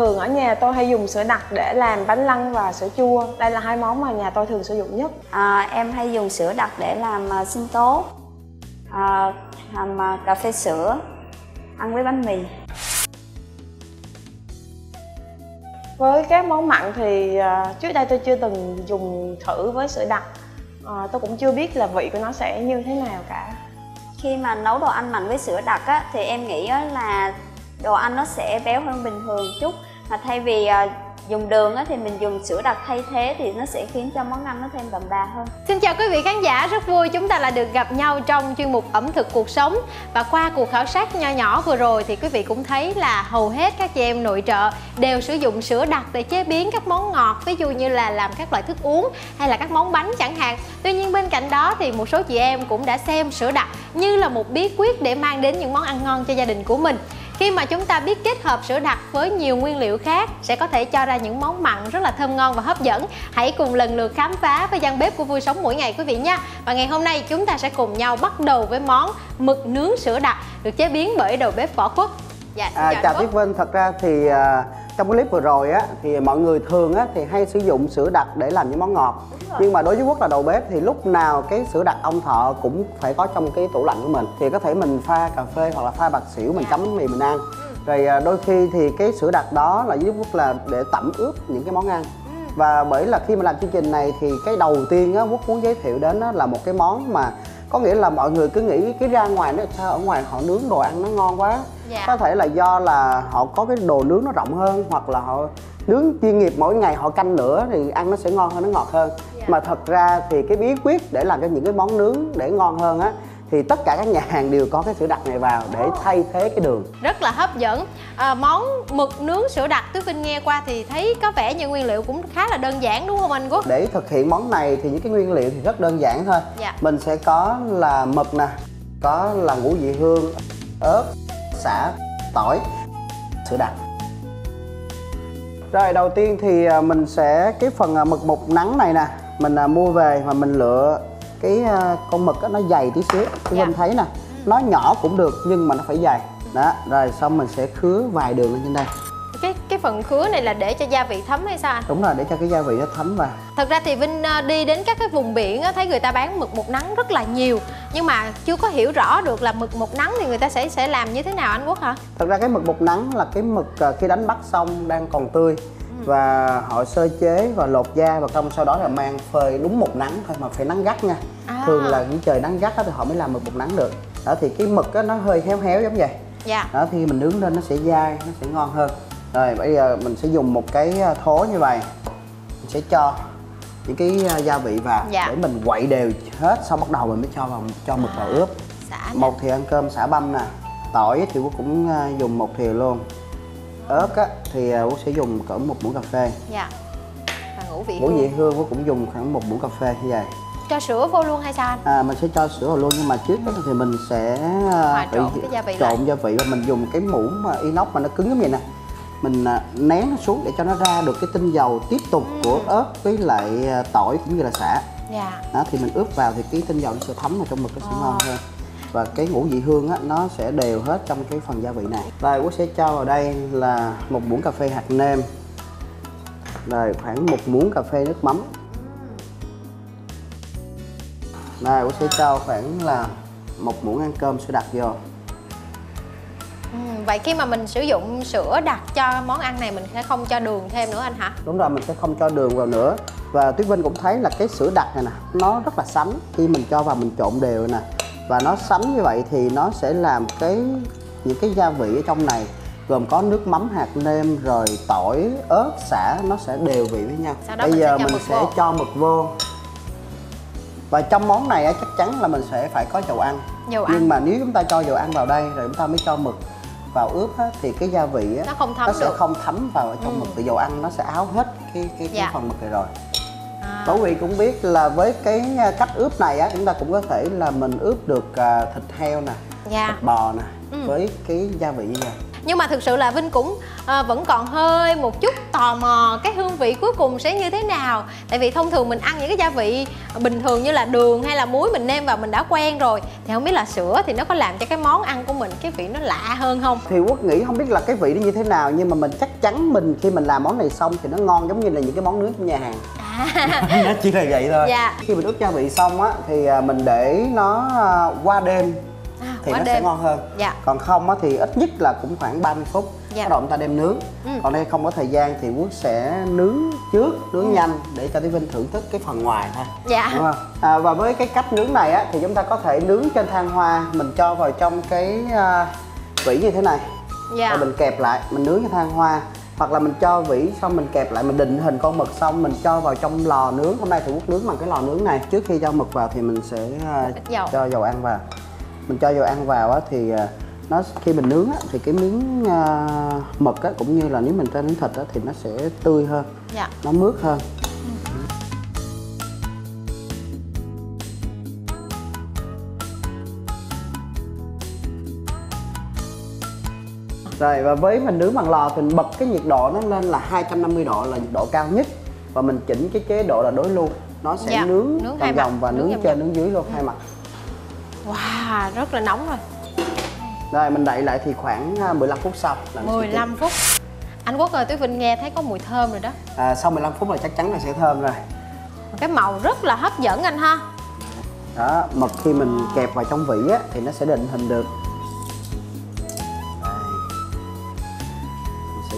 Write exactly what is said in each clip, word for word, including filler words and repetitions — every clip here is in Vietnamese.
Thường ở nhà tôi hay dùng sữa đặc để làm bánh lăng và sữa chua. Đây là hai món mà nhà tôi thường sử dụng nhất. À, em hay dùng sữa đặc để làm uh, sinh tố, à, làm uh, cà phê sữa, ăn với bánh mì. Với các món mặn thì uh, trước đây tôi chưa từng dùng thử với sữa đặc. uh, Tôi cũng chưa biết là vị của nó sẽ như thế nào cả. Khi mà nấu đồ ăn mặn với sữa đặc á, thì em nghĩ á, là đồ ăn nó sẽ béo hơn bình thường chút, mà thay vì uh, dùng đường á, thì mình dùng sữa đặc thay thế thì nó sẽ khiến cho món ăn nó thêm đậm đà hơn. Xin chào quý vị khán giả, rất vui chúng ta lại được gặp nhau trong chuyên mục ẩm thực cuộc sống. Và qua cuộc khảo sát nho nhỏ vừa rồi thì quý vị cũng thấy là hầu hết các chị em nội trợ đều sử dụng sữa đặc để chế biến các món ngọt, ví dụ như là làm các loại thức uống hay là các món bánh chẳng hạn. Tuy nhiên bên cạnh đó thì một số chị em cũng đã xem sữa đặc như là một bí quyết để mang đến những món ăn ngon cho gia đình của mình. Khi mà chúng ta biết kết hợp sữa đặc với nhiều nguyên liệu khác sẽ có thể cho ra những món mặn rất là thơm ngon và hấp dẫn. Hãy cùng lần lượt khám phá với gian bếp của Vui Sống Mỗi Ngày quý vị nha. Và ngày hôm nay chúng ta sẽ cùng nhau bắt đầu với món mực nướng sữa đặc được chế biến bởi đầu bếp Võ Quốc. Dạ, à, chào Tuyết Vinh. Thật ra thì à, trong clip vừa rồi á, thì mọi người thường á, thì hay sử dụng sữa đặc để làm những món ngọt. Nhưng mà đối với Quốc là đầu bếp thì lúc nào cái sữa đặc ông Thọ cũng phải có trong cái tủ lạnh của mình. Thì có thể mình pha cà phê hoặc là pha bạc xỉu, mình chấm bánh mì mình ăn. Rồi à, đôi khi thì cái sữa đặc đó là với Quốc là để tẩm ướp những cái món ăn. Và bởi là khi mà làm chương trình này thì cái đầu tiên á, Quốc muốn giới thiệu đến á, là một cái món mà có nghĩa là mọi người cứ nghĩ cái ra ngoài nó sao, ở ngoài họ nướng đồ ăn nó ngon quá. Dạ. Có thể là do là họ có cái đồ nướng nó rộng hơn, hoặc là họ nướng chuyên nghiệp mỗi ngày họ canh lửa thì ăn nó sẽ ngon hơn, nó ngọt hơn. Dạ. Mà thật ra thì cái bí quyết để làm cho những cái món nướng để ngon hơn á, thì tất cả các nhà hàng đều có cái sữa đặc này vào để thay thế cái đường. Rất là hấp dẫn. À, món mực nướng sữa đặc Tuyết Vinh nghe qua thì thấy có vẻ như nguyên liệu cũng khá là đơn giản đúng không anh Quốc? Để thực hiện món này thì những cái nguyên liệu thì rất đơn giản thôi. Dạ. Mình sẽ có là mực nè, có là ngũ vị hương, ớt, sả, tỏi, sữa đặc. Rồi đầu tiên thì mình sẽ cái phần mực một nắng này nè, mình mua về và mình lựa cái con mực đó, nó dày tí xíu. Các dạ. Mình thấy nè, nó nhỏ cũng được nhưng mà nó phải dày. Đó, rồi xong mình sẽ khứa vài đường lên trên đây. Cái cái phần khứa này là để cho gia vị thấm hay sao anh? Đúng rồi, để cho cái gia vị nó thấm vào. Thật ra thì Vinh đi đến các cái vùng biển á, thấy người ta bán mực một nắng rất là nhiều, nhưng mà chưa có hiểu rõ được là mực một nắng thì người ta sẽ sẽ làm như thế nào anh Quốc hả? Thật ra cái mực một nắng là cái mực khi đánh bắt xong đang còn tươi. Và họ sơ chế và lột da và xong sau đó là mang phơi đúng một nắng thôi, mà phải nắng gắt nha. À. Thường là những trời nắng gắt đó thì họ mới làm mực một nắng được. Đó thì cái mực đó, nó hơi héo héo giống vậy. Dạ. Đó thì mình nướng lên nó sẽ dai, nó sẽ ngon hơn. Rồi bây giờ mình sẽ dùng một cái thố như vậy, mình sẽ cho những cái gia vị vào. Dạ. Để mình quậy đều hết, xong bắt đầu mình mới cho vào cho mực vào ướp. Xả một thìa ăn cơm xả băm nè, tỏi thì cũng dùng một thìa luôn. Ớt á, thì Quốc sẽ dùng cỡ một muỗng cà phê. Dạ. Và ngũ vị hương. Ngũ vị hương Quốc cũng dùng khoảng một muỗng cà phê như vậy. Cho sữa vô luôn hay sao anh? À, mình sẽ cho sữa vào luôn, nhưng mà trước đó thì mình sẽ Hòa trộn cái gia vị trộn lại. gia vị và mình dùng cái muỗng mà inox mà nó cứng như vậy nè. Mình nén nó xuống để cho nó ra được cái tinh dầu tiếp tục ừ. của ớt với lại tỏi cũng như là sả. Dạ. Đó thì mình ướp vào thì cái tinh dầu nó sẽ thấm vào trong mực, nó sẽ ờ. ngon hơn. Và cái ngũ vị hương á, nó sẽ đều hết trong cái phần gia vị này. Rồi Quốc sẽ cho vào đây là một muỗng cà phê hạt nêm, rồi khoảng một muỗng cà phê nước mắm. Rồi Quốc sẽ cho khoảng là một muỗng ăn cơm sữa đặc vô. Ừ, vậy khi mà mình sử dụng sữa đặc cho món ăn này mình sẽ không cho đường thêm nữa anh hả? Đúng rồi, mình sẽ không cho đường vào nữa. Và Tuyết Vinh cũng thấy là cái sữa đặc này nè, nó rất là sánh. Khi mình cho vào mình trộn đều nè, và nó sánh như vậy thì nó sẽ làm cái những cái gia vị ở trong này gồm có nước mắm, hạt nêm, rồi tỏi, ớt, sả, nó sẽ đều vị với nhau. Bây giờ mình sẽ cho mực vô. Và trong món này chắc chắn là mình sẽ phải có dầu ăn. Dầu ăn. Nhưng mà nếu chúng ta cho dầu ăn vào đây rồi chúng ta mới cho mực vào ướp á, thì cái gia vị á, nó, không thấm nó sẽ được. không thấm vào trong ừ. mực, từ dầu ăn nó sẽ áo hết cái cái, cái dạ. phần mực này rồi. Bởi vì cũng biết là với cái cách ướp này á, chúng ta cũng có thể là mình ướp được thịt heo nè, dạ. thịt bò nè, ừ. với cái gia vị như vậy. Nhưng mà thực sự là Vinh cũng à, vẫn còn hơi một chút tò mò cái hương vị cuối cùng sẽ như thế nào. Tại vì thông thường mình ăn những cái gia vị bình thường như là đường hay là muối mình nêm vào mình đã quen rồi, thì không biết là sữa thì nó có làm cho cái món ăn của mình cái vị nó lạ hơn không? Thì Quốc nghĩ không biết là cái vị nó như thế nào, nhưng mà mình chắc chắn mình khi mình làm món này xong thì nó ngon giống như là những cái món nướng của nhà hàng. Nó chỉ là vậy thôi. Dạ. Khi mình ướp gia vị xong á thì mình để nó qua đêm à, thì qua nó đêm. sẽ ngon hơn. Dạ. Còn không á thì ít nhất là cũng khoảng ba mươi phút. Dạ. Bắt đầu chúng ta đem nướng. Ừ. Còn đây không có thời gian thì Quốc sẽ nướng trước, nướng ừ. nhanh để cho Tiến Vinh thưởng thức cái phần ngoài ha. Dạ. Đúng không? À, và với cái cách nướng này á thì chúng ta có thể nướng trên than hoa, mình cho vào trong cái uh, vỉ như thế này. Dạ. Rồi mình kẹp lại, mình nướng trên than hoa. Hoặc là mình cho vỉ xong mình kẹp lại, mình định hình con mực xong mình cho vào trong lò nướng. Hôm nay thì Quốc nướng bằng cái lò nướng này. Trước khi cho mực vào thì mình sẽ dầu. cho dầu ăn vào. Mình cho dầu ăn vào thì nó khi mình nướng thì cái miếng mực cũng như là nếu mình cho miếng thịt thì nó sẽ tươi hơn, dạ. nó mướt hơn. Rồi, và với mình nướng bằng lò thì mình bật cái nhiệt độ nó lên là hai trăm năm mươi độ là nhiệt độ cao nhất. Và mình chỉnh cái chế độ là đối lưu. Nó sẽ dạ, nướng, nướng vòng vòng và nướng, nướng trên, nướng dưới luôn, ừ. hai mặt. Wow, rất là nóng rồi. Rồi, mình đậy lại thì khoảng mười lăm phút sau là mười lăm phút. Anh Quốc ơi, Tú Vinh nghe thấy có mùi thơm rồi đó. À, sau mười lăm phút là chắc chắn là sẽ thơm rồi. Cái màu rất là hấp dẫn anh ha. Đó, mực khi mình kẹp vào trong vỉ á, thì nó sẽ định hình được.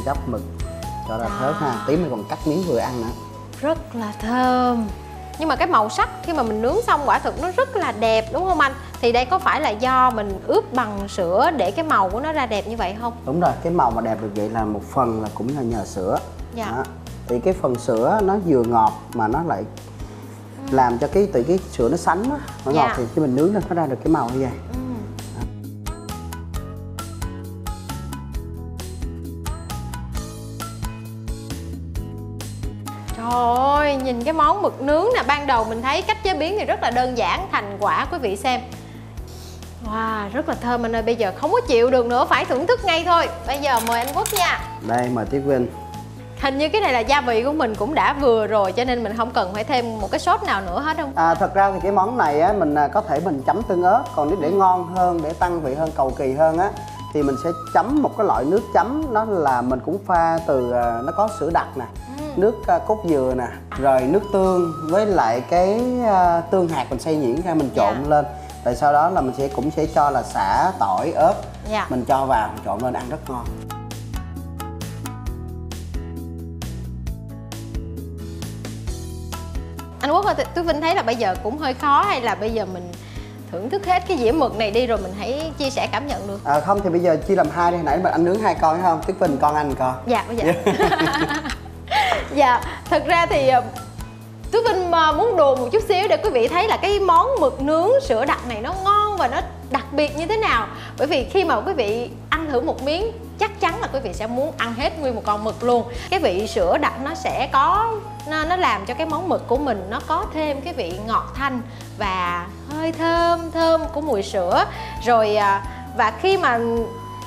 Gắp mực cho ra à. thớt ha, tí mình còn cắt miếng vừa ăn nữa. Rất là thơm. Nhưng mà cái màu sắc khi mà mình nướng xong quả thực nó rất là đẹp đúng không anh? Thì đây có phải là do mình ướp bằng sữa để cái màu của nó ra đẹp như vậy không? Đúng rồi, cái màu mà đẹp được vậy là một phần là cũng là nhờ sữa. Dạ. Đó. Thì cái phần sữa nó vừa ngọt mà nó lại ừ. làm cho cái từ cái sữa nó sánh đó. Nó dạ. ngọt thì khi mình nướng lên nó ra được cái màu như vậy. Ừ. Ôi, nhìn cái món mực nướng nè, ban đầu mình thấy cách chế biến thì rất là đơn giản, thành quả quý vị xem. Wow, rất là thơm anh ơi, bây giờ không có chịu được nữa, phải thưởng thức ngay thôi. Bây giờ mời anh Quốc nha. Đây, mời Tuyết Vinh. Hình như cái này là gia vị của mình cũng đã vừa rồi, cho nên mình không cần phải thêm một cái sốt nào nữa hết không? À, thật ra thì cái món này á, mình có thể mình chấm tương ớt, còn để, để ngon hơn, để tăng vị hơn, cầu kỳ hơn á thì mình sẽ chấm một cái loại nước chấm, nó là mình cũng pha từ, nó có sữa đặc nè, nước cốt dừa nè, rồi nước tương với lại cái tương hạt mình xay nhuyễn ra mình trộn yeah. lên. Rồi sau đó là mình sẽ cũng sẽ cho là sả, tỏi, ớt yeah. mình cho vào mình trộn lên ăn rất ngon. Anh Quốc ơi, Tú Vinh thấy là bây giờ cũng hơi khó, hay là bây giờ mình thưởng thức hết cái dĩa mực này đi rồi mình hãy chia sẻ cảm nhận được? À, không thì bây giờ chia làm hai đi, hồi nãy mình anh nướng hai con phải không? Tú Vinh con anh con. Dạ, bây giờ. Dạ, thật ra thì Tú Vinh muốn đùa một chút xíu để quý vị thấy là cái món mực nướng sữa đặc này nó ngon và nó đặc biệt như thế nào. Bởi vì khi mà quý vị ăn thử một miếng, chắc chắn là quý vị sẽ muốn ăn hết nguyên một con mực luôn. Cái vị sữa đặc nó sẽ có, nó, nó làm cho cái món mực của mình nó có thêm cái vị ngọt thanh và hơi thơm, thơm của mùi sữa. Rồi và khi mà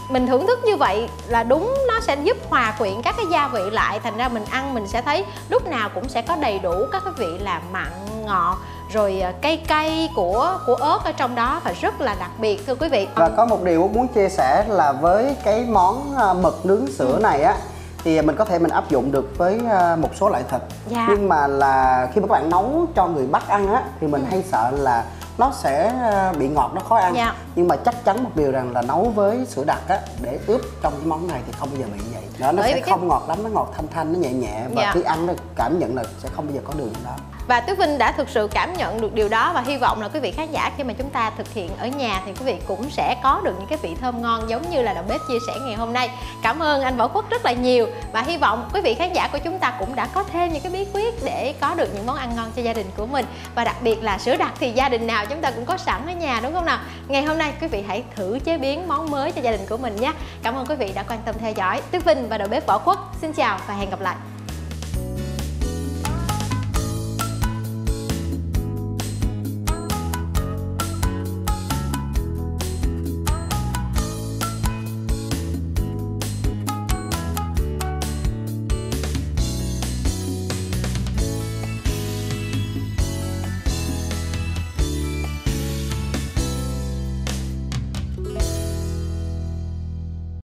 mình thưởng thức như vậy là đúng, nó sẽ giúp hòa quyện các cái gia vị lại. Thành ra mình ăn mình sẽ thấy lúc nào cũng sẽ có đầy đủ các cái vị là mặn, ngọt, rồi cay cay của của ớt ở trong đó, và rất là đặc biệt thưa quý vị. Và có một điều muốn chia sẻ là với cái món mực nướng sữa này á thì mình có thể mình áp dụng được với một số loại thịt. Dạ. Nhưng mà là khi mà các bạn nấu cho người Bắc ăn á thì mình hay sợ là nó sẽ bị ngọt, nó khó ăn. Dạ. Nhưng mà chắc chắn một điều rằng là nấu với sữa đặc á, để ướp trong cái món này thì không bao giờ bị như vậy. Đó, nó Bởi sẽ không cái... ngọt lắm, nó ngọt thanh thanh, nó nhẹ nhẹ. Và dạ. khi ăn nó cảm nhận là sẽ không bao giờ có đường đó. Và Tú Vinh đã thực sự cảm nhận được điều đó, và hy vọng là quý vị khán giả khi mà chúng ta thực hiện ở nhà thì quý vị cũng sẽ có được những cái vị thơm ngon giống như là đầu bếp chia sẻ ngày hôm nay. Cảm ơn anh Võ Quốc rất là nhiều, và hy vọng quý vị khán giả của chúng ta cũng đã có thêm những cái bí quyết để có được những món ăn ngon cho gia đình của mình. Và đặc biệt là sữa đặc thì gia đình nào chúng ta cũng có sẵn ở nhà đúng không nào? Ngày hôm nay quý vị hãy thử chế biến món mới cho gia đình của mình nhé. Cảm ơn quý vị đã quan tâm theo dõi. Tú Vinh và đầu bếp Võ Quốc xin chào và hẹn gặp lại.